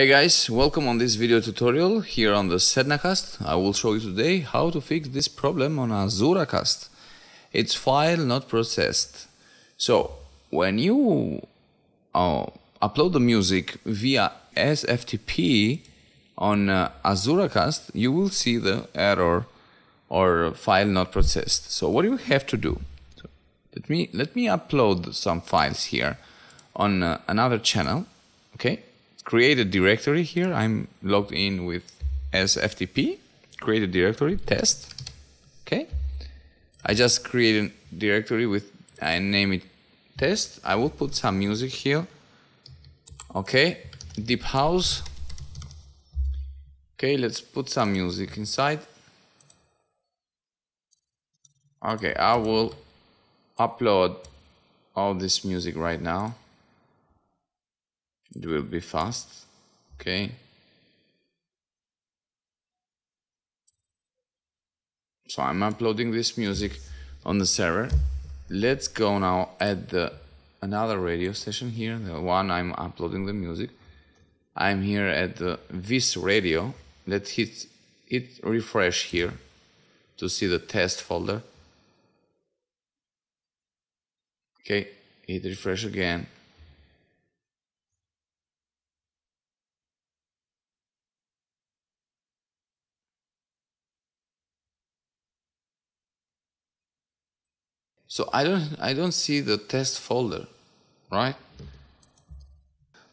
Hey guys, welcome on this video tutorial here on the SednaCast. I will show you today how to fix this problem on AzuraCast. It's file not processed. So when you upload the music via SFTP on AzuraCast, you will see the error or file not processed. So what do you have to do? So let me upload some files here on another channel. Okay. Create a directory here. I'm logged in with SFTP. Create a directory, test. Okay. I just create a directory with, I name it test. I will put some music here. Okay. Deep house. Okay. Let's put some music inside. Okay. I will upload all this music right now. It will be fast. Okay. So I'm uploading this music on the server. Let's go now at another radio station here, the one I'm uploading the music. I'm here at this radio. Let's hit it refresh here to see the test folder. Okay, hit refresh again. So I don't see the test folder, right?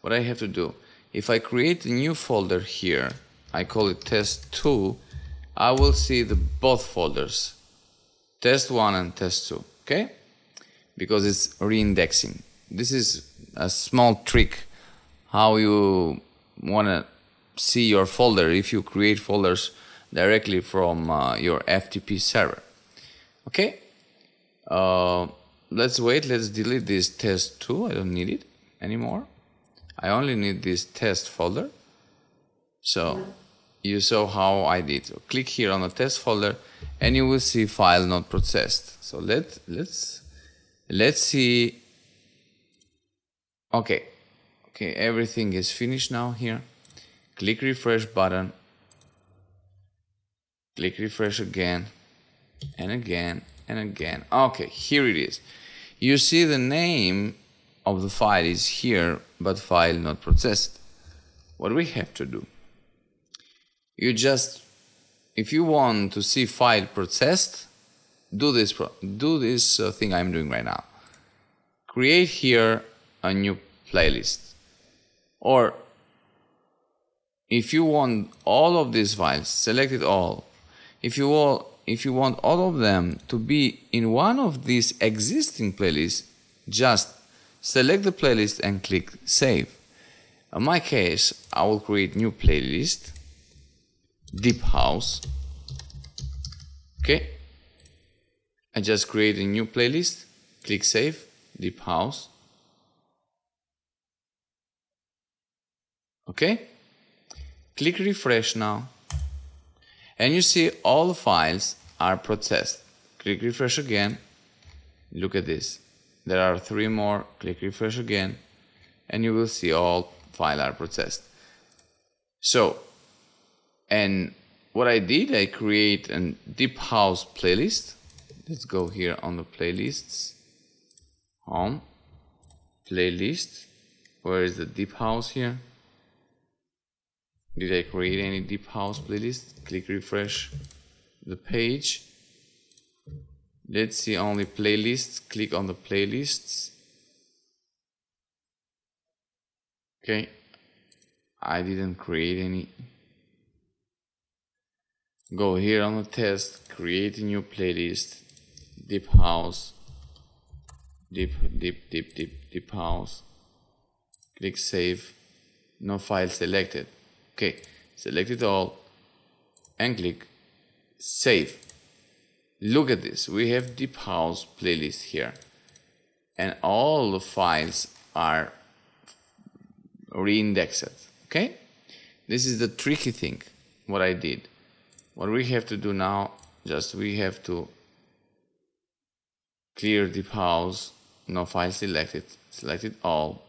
What I have to do, if I create a new folder here, I call it test2, I will see the both folders, test1 and test2, okay? Because it's reindexing. This is a small trick how you want to see your folder if you create folders directly from your FTP server, okay? Let's wait, let's delete this test2, I don't need it anymore. I only need this test folder. So you saw how I did. So click here on the test folder and you will see file not processed. So let's see. Okay, everything is finished now here. Click refresh button. Click refresh again and again. And again. Okay, here it is. You see the name of the file is here, but file not processed. What we have to do? You just, if you want to see file processed, do this thing I'm doing right now. Create here a new playlist. Or if you want all of these files, select it all. If you want all of them to be in one of these existing playlists, just select the playlist and click save. In my case, I will create new playlist, Deep House. Okay. I just create a new playlist, click save, Deep House. Okay. Click refresh now. And you see all files are processed. Click refresh again. Look at this. There are 3 more. Click refresh again. And you will see all files are processed. So, and what I did, I create a Deep House playlist. Let's go here on the playlists. Home. Playlist. Where is the Deep House here? Did I create any Deep House playlist? Click refresh the page. Let's see only playlists. Click on the playlists. Okay. I didn't create any. Go here on the test. Create a new playlist. Deep House. Deep House. Click save. No file selected. Okay, select it all and click save. Look at this, we have Deep House playlist here and all the files are reindexed. Okay, this is the tricky thing what I did. What we have to do now, just we have to clear Deep House, no file selected, select it all,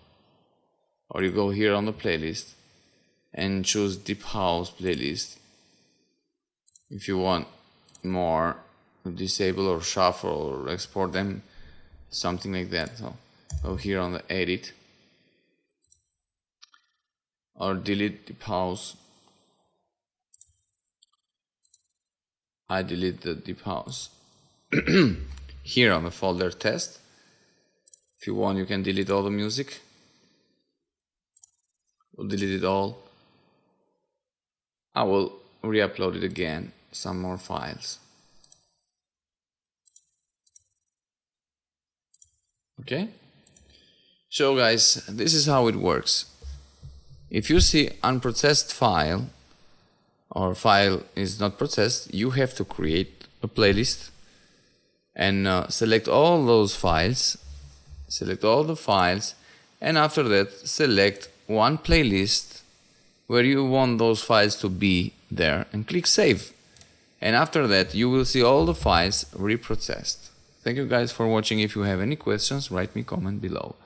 or you go here on the playlist and choose Deep House playlist. If you want more, disable or shuffle or export them, something like that. So go here on the edit or delete Deep House. I delete the Deep House. Here on the folder test, if you want, you can delete all the music. We'll delete it all. I will re-upload it again, some more files. Okay, so guys, this is how it works. If you see unprocessed file or file is not processed, you have to create a playlist and select all those files, select all the files, and after that select one playlist where you want those files to be there and click save, and after that you will see all the files reprocessed. Thank you guys for watching. If you have any questions, write me a comment below.